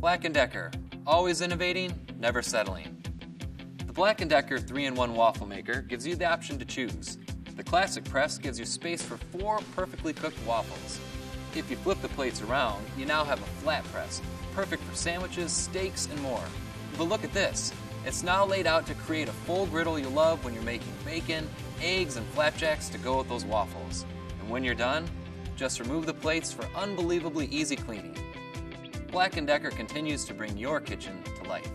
Black & Decker, always innovating, never settling. The Black & Decker 3-in-1 waffle maker gives you the option to choose. The classic press gives you space for 4 perfectly cooked waffles. If you flip the plates around, you now have a flat press, perfect for sandwiches, steaks, and more. But look at this. It's now laid out to create a full griddle you love when you're making bacon, eggs, and flapjacks to go with those waffles. And when you're done, just remove the plates for unbelievably easy cleaning. Black & Decker continues to bring your kitchen to life.